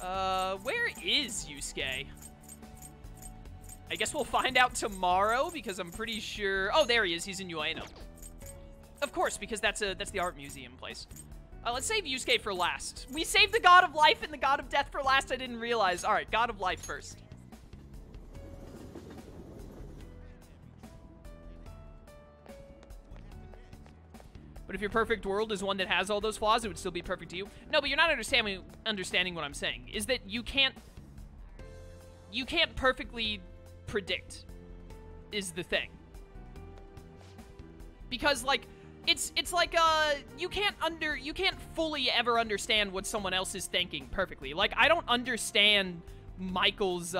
Where is Yusuke? I guess we'll find out tomorrow because I'm pretty sure... Oh, there he is. He's in Ueno. Of course, because that's the art museum place. Let's save Yusuke for last. We saved the god of life and the god of death for last. I didn't realize. All right, god of life first. But if your perfect world is one that has all those flaws, it would still be perfect to you. No, but you're not understanding what I'm saying. Is that you can't perfectly predict is the thing. Because like it's like you can't fully ever understand what someone else is thinking perfectly. Like I don't understand Michael's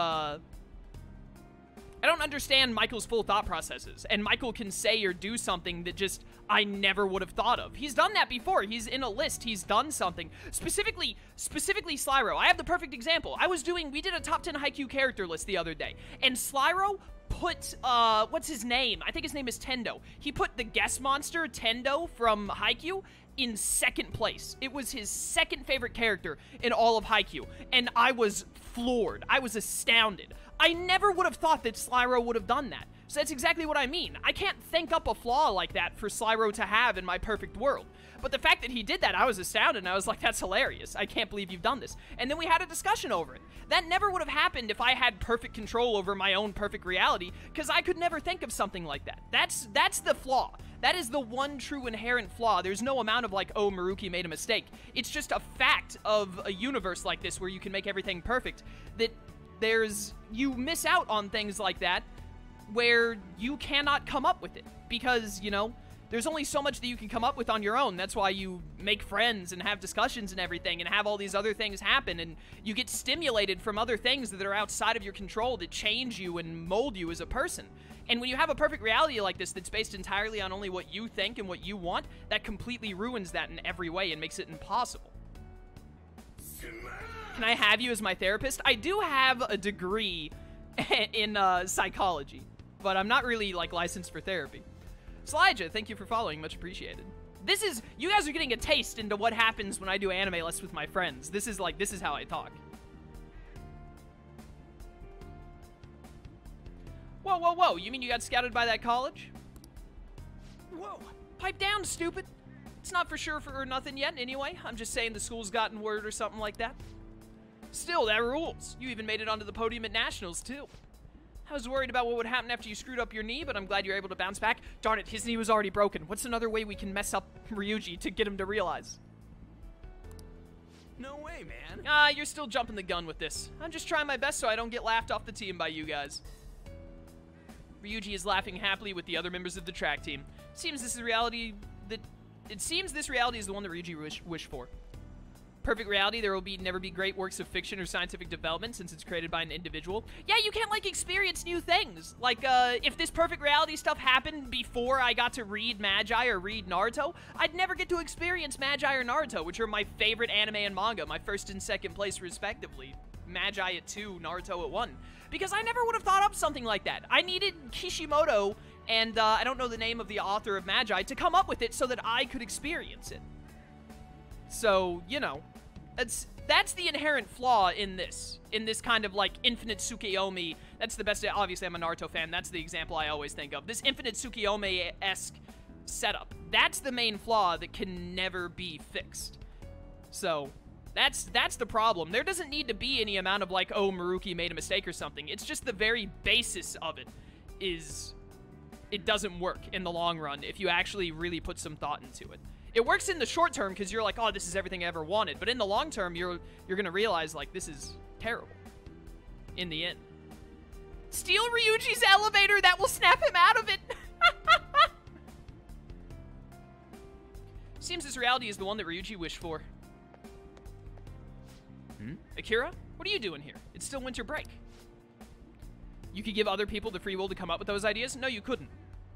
full thought processes, and Michael can say or do something that just I never would have thought of. He's done that before. He's in a list. He's done something. Specifically Slyro. I have the perfect example. We did a top 10 Haikyuu character list the other day, and Slyro put, what's his name? I think his name is Tendo. He put the guest monster, Tendo, from Haikyuu in second place. It was his second favorite character in all of Haikyuu, and I was floored. I was astounded. I never would have thought that Slyro would have done that. So that's exactly what I mean. I can't think up a flaw like that for Slyro to have in my perfect world. But the fact that he did that, I was astounded, and I was like, that's hilarious. I can't believe you've done this. And then we had a discussion over it. That never would have happened if I had perfect control over my own perfect reality, because I could never think of something like that. That's the flaw. That is the one true inherent flaw. There's no amount of like, oh, Maruki made a mistake. It's just a fact of a universe like this where you can make everything perfect, that you miss out on things like that where you cannot come up with it because, you know, there's only so much that you can come up with on your own. That's why you make friends and have discussions and everything and have all these other things happen, and you get stimulated from other things that are outside of your control that change you and mold you as a person. And when you have a perfect reality like this that's based entirely on only what you think and what you want, that completely ruins that in every way and makes it impossible. Can I have you as my therapist? I do have a degree in psychology, but I'm not really like licensed for therapy. Slyja, thank you for following. Much appreciated. This is, you guys are getting a taste into what happens when I do anime lists with my friends. This is like, this is how I talk. Whoa, whoa, whoa. You mean you got scouted by that college? Whoa. Pipe down, stupid. It's not for sure or nothing yet anyway. I'm just saying the school's gotten word or something like that. Still, that rules. You even made it onto the podium at Nationals, too. I was worried about what would happen after you screwed up your knee, but I'm glad you're able to bounce back. Darn it, his knee was already broken. What's another way we can mess up Ryuji to get him to realize? No way, man. Ah, you're still jumping the gun with this. I'm just trying my best so I don't get laughed off the team by you guys. Ryuji is laughing happily with the other members of the track team. It seems this reality is the one that Ryuji wished for. Perfect reality, there will never be great works of fiction or scientific development since it's created by an individual. Yeah, you can't, like, experience new things. Like, if this perfect reality stuff happened before I got to read Magi or read Naruto, I'd never get to experience Magi or Naruto, which are my favorite anime and manga, my first and second place, respectively. Magi at 2, Naruto at 1. Because I never would have thought up something like that. I needed Kishimoto and, I don't know the name of the author of Magi, to come up with it so that I could experience it. So, you know, that's the inherent flaw in this kind of, like, infinite Tsukiyomi. That's the best, obviously I'm a Naruto fan, that's the example I always think of. This infinite Tsukiyomi-esque setup. That's the main flaw that can never be fixed. So, that's the problem. There doesn't need to be any amount of, like, oh, Maruki made a mistake or something. It's just the very basis of it is, it doesn't work in the long run if you actually really put some thought into it. It works in the short term because you're like, oh, this is everything I ever wanted. But in the long term, you're going to realize, like, this is terrible in the end. Steal Ryuji's elevator. That will snap him out of it. Seems this reality is the one that Ryuji wished for. Hmm? Akira, what are you doing here? It's still winter break. You could give other people the free will to come up with those ideas? No, you couldn't.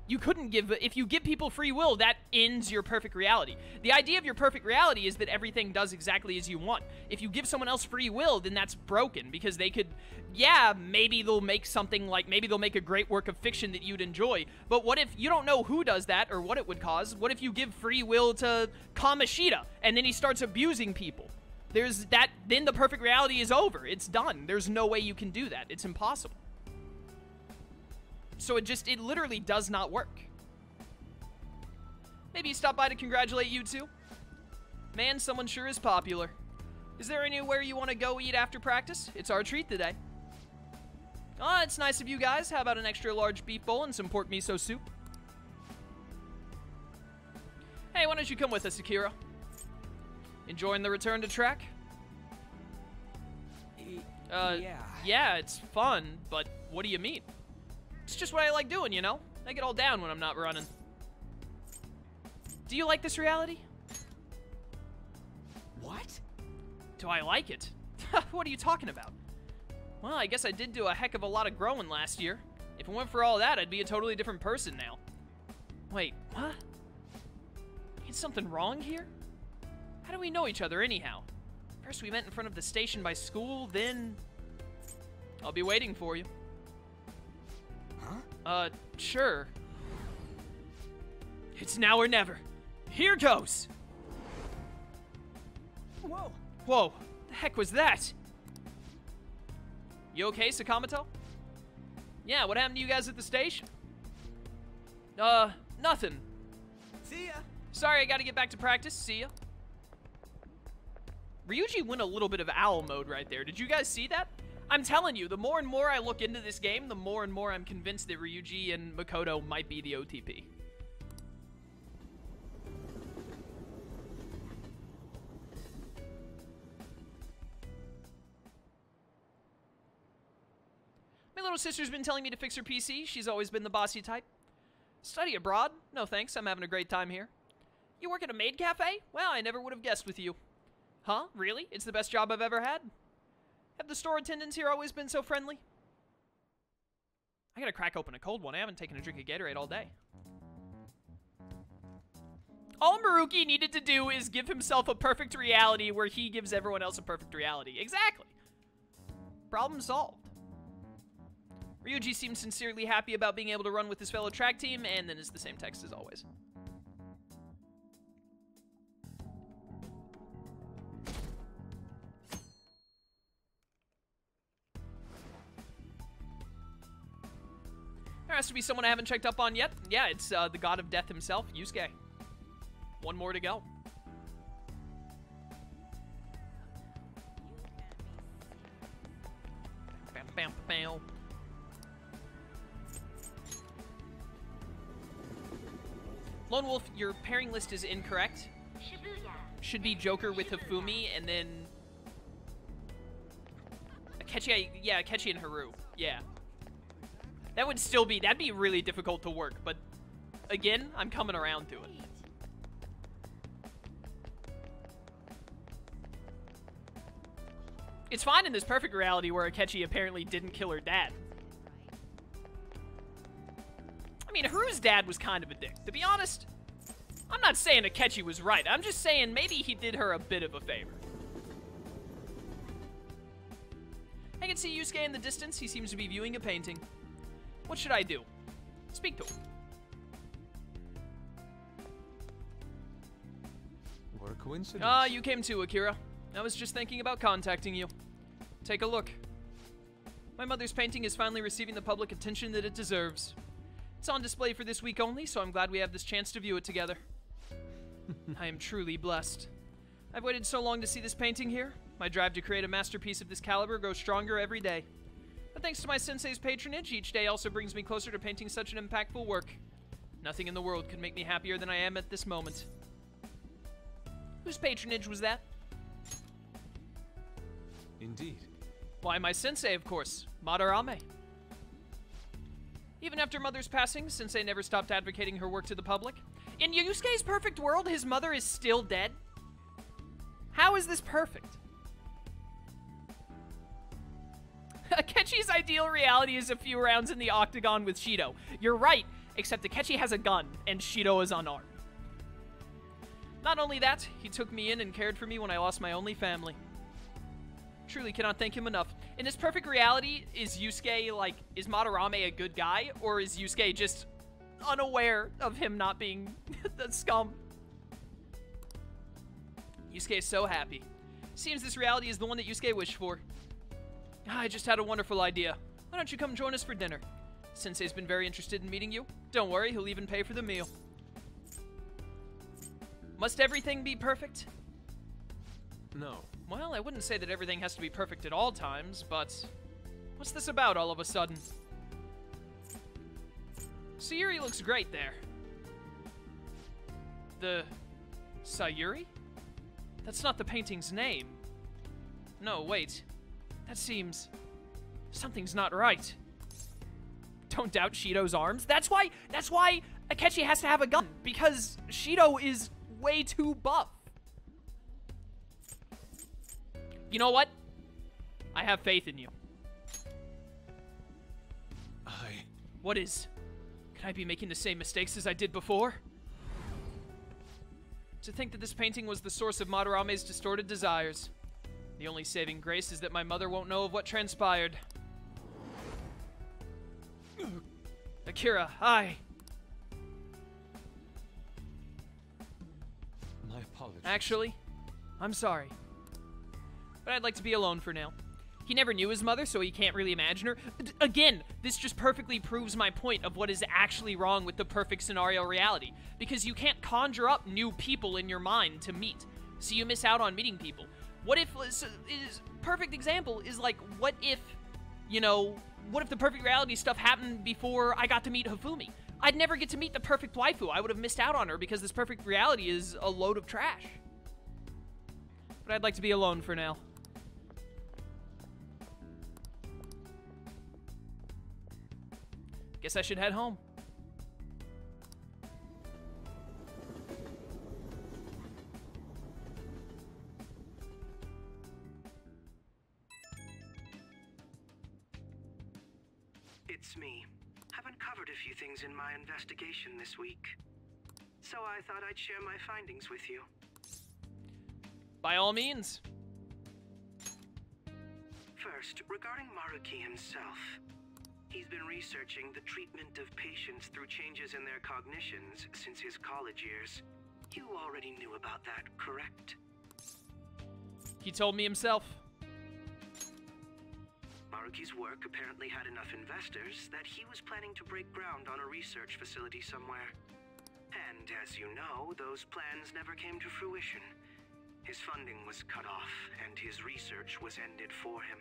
You couldn't give... If you give people free will, that ends your perfect reality. The idea of your perfect reality is that everything does exactly as you want. If you give someone else free will, then that's broken, because they could... Yeah, maybe they'll make something like... Maybe they'll make a great work of fiction that you'd enjoy, but what if you don't know who does that or what it would cause? What if you give free will to Kamoshida, and then he starts abusing people? there's that, then the perfect reality is over. It's done. There's no way you can do that. It's impossible. So it literally does not work. Maybe you stop by to congratulate you two. Man, someone sure is popular. Is there anywhere you want to go eat after practice? It's our treat today. Ah, it's nice of you guys. How about an extra large beef bowl and some pork miso soup? Hey, why don't you come with us, Akira? Enjoying the return to track? Yeah, it's fun, but what do you mean? It's just what I like doing, you know? I get all down when I'm not running. Do you like this reality? What? Do I like it? What are you talking about? Well, I guess I did do a heck of a lot of growing last year. If it weren't for all that, I'd be a totally different person now. Wait, what? Is something wrong here? How do we know each other anyhow? First we met in front of the station by school, then... I'll be waiting for you. Huh? Sure. It's now or never. Here goes! Whoa! Whoa, the heck was that? You okay, Sakamoto? Yeah, what happened to you guys at the station? Nothing. See ya. Sorry, I gotta get back to practice. See ya. Ryuji went a little bit of owl mode right there. Did you guys see that? I'm telling you, the more and more I look into this game, the more and more I'm convinced that Ryuji and Makoto might be the OTP. My little sister's been telling me to fix her PC. She's always been the bossy type. Study abroad? No thanks, I'm having a great time here. You work at a maid cafe? Well, I never would have guessed with you. Huh? Really? It's the best job I've ever had. Have the store attendants here always been so friendly? I gotta crack open a cold one. I haven't taken a drink of Gatorade all day. All Maruki needed to do is give himself a perfect reality where he gives everyone else a perfect reality. Exactly. Problem solved. Ryuji seems sincerely happy about being able to run with his fellow track team, and then it's the same text as always. There has to be someone I haven't checked up on yet. Yeah, it's the god of death himself, Yusuke. One more to go. Bam, bam, bam. Lone Wolf, your pairing list is incorrect. Shibuya. Should be Joker with Hifumi, and then... Akechi, yeah, Akechi and Haru. Yeah. That would still be... That'd be really difficult to work, but... Again, I'm coming around to it. It's fine in this perfect reality where Akechi apparently didn't kill her dad. I mean, Haru's dad was kind of a dick. To be honest, I'm not saying Akechi was right. I'm just saying maybe he did her a bit of a favor. I can see Yusuke in the distance. He seems to be viewing a painting. What should I do? Speak to him. What a coincidence. Ah, you came too, Akira. I was just thinking about contacting you. Take a look. My mother's painting is finally receiving the public attention that it deserves. It's on display for this week only, so I'm glad we have this chance to view it together. I am truly blessed. I've waited so long to see this painting here. My drive to create a masterpiece of this caliber grows stronger every day. But thanks to my sensei's patronage, each day also brings me closer to painting such an impactful work. Nothing in the world could make me happier than I am at this moment. Whose patronage was that? Indeed. Why, my sensei, of course. Madarame. Even after Mother's passing, Sensei never stopped advocating her work to the public. In Yusuke's perfect world, his mother is still dead? How is this perfect? Akechi's ideal reality is a few rounds in the octagon with Shido. You're right, except Akechi has a gun, and Shido is unarmed. Not only that, he took me in and cared for me when I lost my only family. Truly cannot thank him enough. In this perfect reality, is Yusuke, like, is Madarame a good guy? Or is Yusuke just unaware of him not being the scum? Yusuke is so happy. Seems this reality is the one that Yusuke wished for. I just had a wonderful idea. Why don't you come join us for dinner? Sensei's been very interested in meeting you. Don't worry, he'll even pay for the meal. Must everything be perfect? No. Well, I wouldn't say that everything has to be perfect at all times, but... what's this about all of a sudden? Sayuri looks great there. The... Sayuri? That's not the painting's name. No, wait. That seems... something's not right. Don't doubt Shido's arms. That's why Akechi has to have a gun, because Shido is way too buff. You know what? I have faith in you. What is? Can I be making the same mistakes as I did before? To think that this painting was the source of Madarame's distorted desires. The only saving grace is that my mother won't know of what transpired. Akira, My apologies. Actually, I'm sorry. But I'd like to be alone for now. He never knew his mother, so he can't really imagine her. Again, this just perfectly proves my point of what is actually wrong with the perfect scenario reality. Because you can't conjure up new people in your mind to meet. So you miss out on meeting people. What if... perfect example is like, what if, you know... what if the perfect reality stuff happened before I got to meet Hifumi? I'd never get to meet the perfect waifu. I would have missed out on her because this perfect reality is a load of trash. But I'd like to be alone for now. Guess I should head home. It's me. I've uncovered a few things in my investigation this week, so I thought I'd share my findings with you. By all means. First, regarding Maruki himself. He's been researching the treatment of patients through changes in their cognitions since his college years. You already knew about that, correct? He told me himself. Maruki's work apparently had enough investors that he was planning to break ground on a research facility somewhere. And as you know, those plans never came to fruition. His funding was cut off, and his research was ended for him.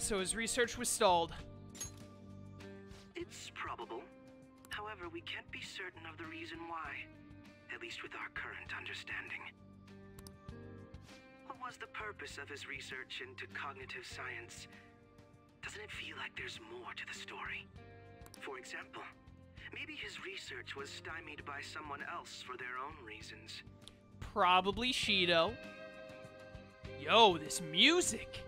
So his research was stalled. It's probable. However, we can't be certain of the reason why, at least with our current understanding. What was the purpose of his research into cognitive science? Doesn't it feel like there's more to the story? For example, maybe his research was stymied by someone else for their own reasons. Probably Shido. Yo, this music!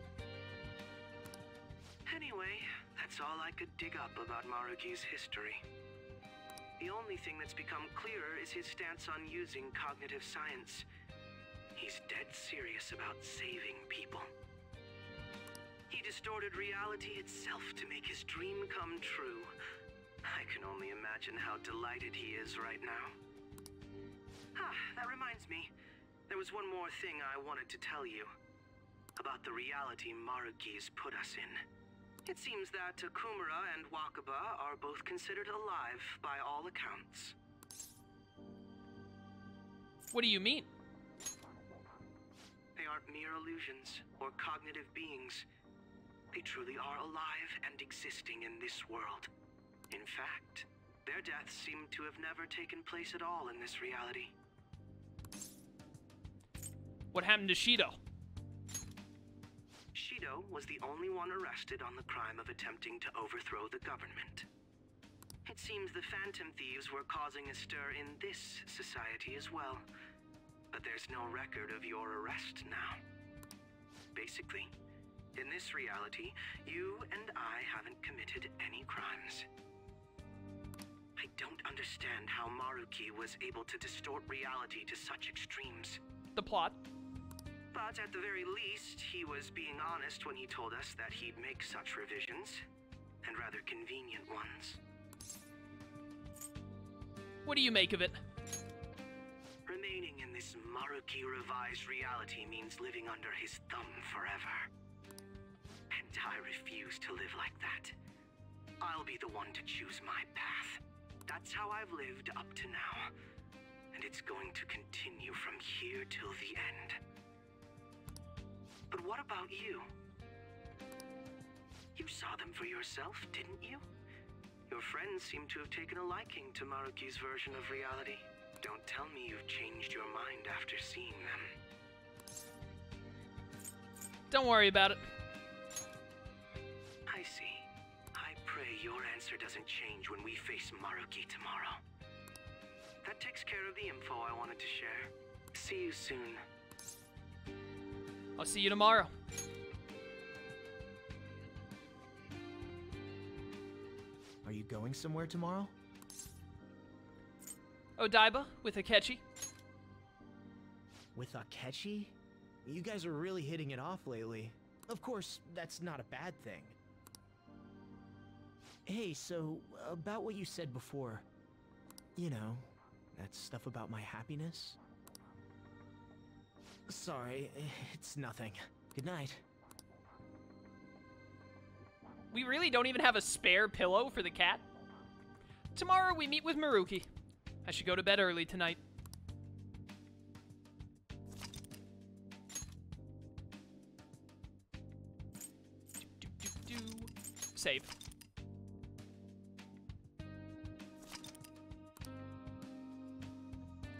That's all I could dig up about Maruki's history. The only thing that's become clearer is his stance on using cognitive science. He's dead serious about saving people. He distorted reality itself to make his dream come true. I can only imagine how delighted he is right now. That reminds me. There was one more thing I wanted to tell you. About the reality Maruki's put us in. It seems that Okumura and Wakaba are both considered alive by all accounts. What do you mean? They aren't mere illusions or cognitive beings. They truly are alive and existing in this world. In fact, their deaths seem to have never taken place at all in this reality. What happened to Shido? Shido was the only one arrested on the crime of attempting to overthrow the government. It seems the Phantom Thieves were causing a stir in this society as well. But there's no record of your arrest now. Basically, in this reality, you and I haven't committed any crimes. I don't understand how Maruki was able to distort reality to such extremes. The plot? But at the very least, he was being honest when he told us that he'd make such revisions, and rather convenient ones. What do you make of it? Remaining in this Maruki revised reality means living under his thumb forever. And I refuse to live like that. I'll be the one to choose my path. That's how I've lived up to now. And it's going to continue from here till the end. But what about you? You saw them for yourself, didn't you? Your friends seem to have taken a liking to Maruki's version of reality. Don't tell me you've changed your mind after seeing them. Don't worry about it. I see. I pray your answer doesn't change when we face Maruki tomorrow. That takes care of the info I wanted to share. See you soon. I'll see you tomorrow. Are you going somewhere tomorrow? Odaiba with Akechi. With Akechi? You guys are really hitting it off lately. Of course, that's not a bad thing. Hey, so about what you said before, you know, that stuff about my happiness? Sorry, it's nothing. Good night. We really don't even have a spare pillow for the cat. Tomorrow we meet with Maruki. I should go to bed early tonight. Save.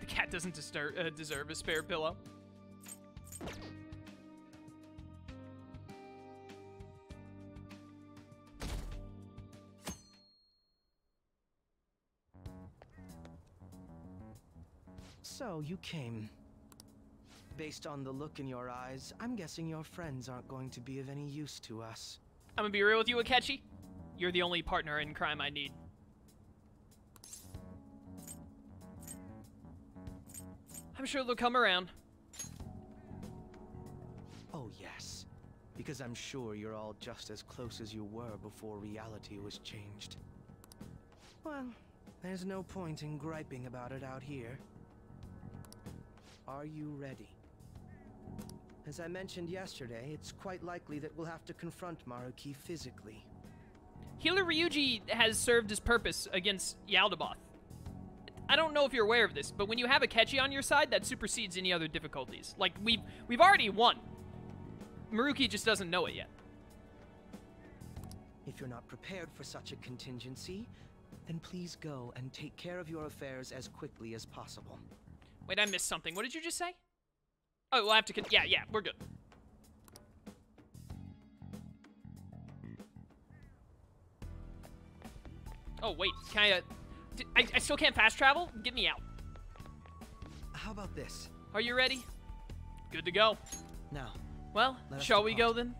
The cat doesn't deserve a spare pillow. So you came. Based on the look in your eyes, I'm guessing your friends aren't going to be of any use to us. I'm gonna be real with you, Akechi. You're the only partner in crime I need. I'm sure they'll come around. Oh yes, because I'm sure you're all just as close as you were before reality was changed. Well, there's no point in griping about it out here. Are you ready? As I mentioned yesterday, it's quite likely that we'll have to confront Maruki physically. Healer Ryuji has served his purpose against Yaldabaoth. I don't know if you're aware of this, but when you have Akechi on your side, that supersedes any other difficulties. Like, we've already won. Maruki just doesn't know it yet. If you're not prepared for such a contingency, then please go and take care of your affairs as quickly as possible. Wait, I missed something. What did you just say? Oh, we'll have to... Yeah, we're good. Oh, wait. Can I still can't fast travel? Get me out. How about this? Are you ready? Good to go. No. Well, shall we go then?